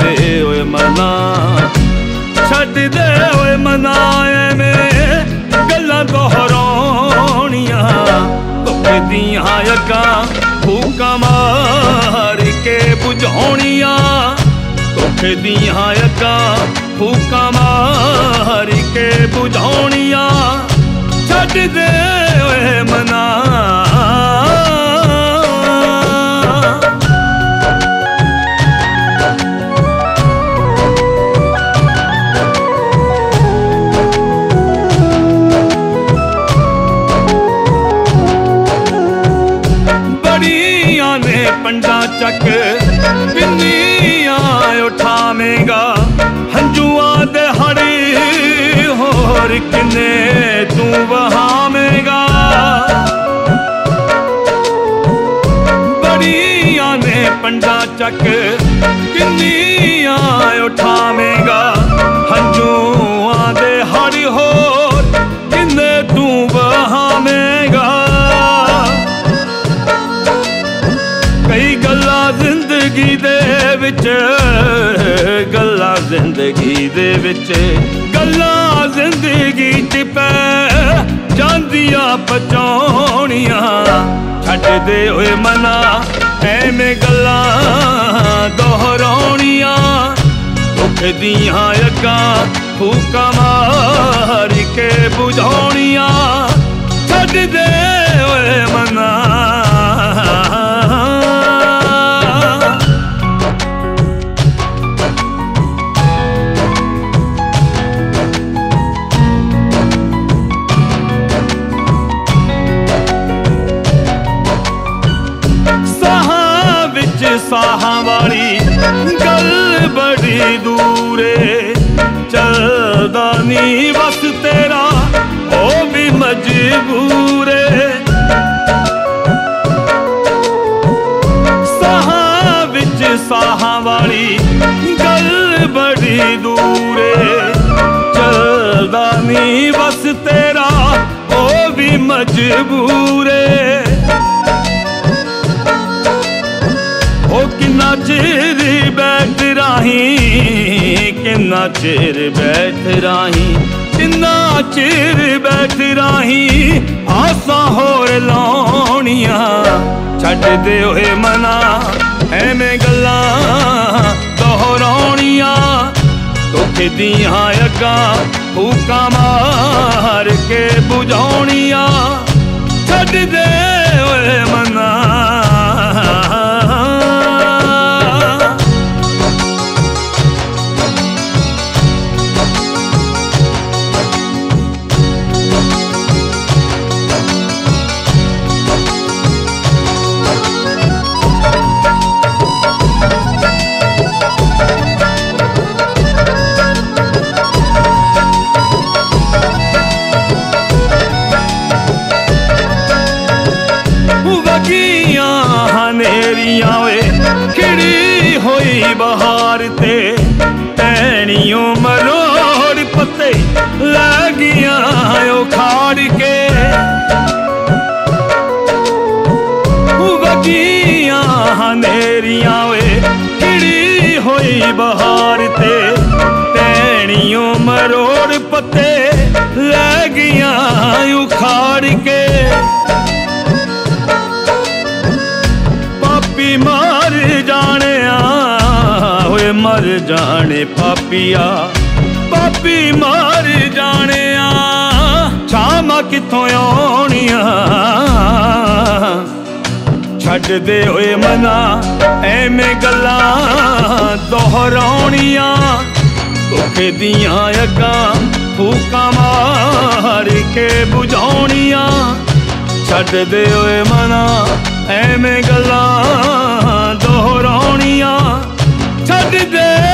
दे ओए मन्ना, छड दे ओए मन्ना, में गल्ला दोहराणियां तुकदियां अक्का फूका मार के बुझाणियां, तुकदियां अक्का फूका मार के बुझाणियां, छड दे ओए मन्ना। पंडा चक बिन्निया उठावेगा हंजुआ दे हड़ी होर किन्ने तू बहावेगा, बड़िया ने पंडा चक बिन्निया उठावेगा हंजुआ दे हड़ी होर किन्ने तू बहावेगा। कई गल्ला जिंदगी दे विच, गल्ला जिंदगी दे विच, गल्ला जिंदगी च पै जांदियां बचाउणियां, छड दे ओए मन्ना, ऐवें गल्ला दोहराउणियां, दुख दियां अक्कां फूकां मार के बुझाउणियां, छड दे ओए मन्ना। साहा वाली गल बड़ी दूरे चलदा नी बस तेरा ओ भी मजबूरे, साहा विच साहा वाली गल बड़ी दूरे चलदा नी बस तेरा ओ भी मजबूरे। किन्ना चिर बैठ राही, किन्ना चिर बैठ राही, किन्ना चिर बैठ राही आसा होर लाउणियां, छड दे ओए मन्ना, ऐवें गल्ला दोहराउणियां, दुख दियां अक्कां फूकां मार के बुझाउणियां, छड दे ओए मन्ना। खिड़ी होई बहार ते टहनियों मरोड़ पत्ते लगिया उखाड़ के, बगिया हनेरिया वे खिड़ी होई बहार ते टहनियों मरोड़ पत्ते लगिया उखाड़ के, मर जाने ओए मर जाने पापिया, पापी मर जाने छामा कित्थों आउणियां, छड दे ओए मन्ना, ऐवें गल्ला दोहराउणियां, दुख दियां अक्कां फूकां मार के बुझाउणियां, छड दे ओए मन्ना, ऐवें गल्ला दोहराउणियां, छड दे।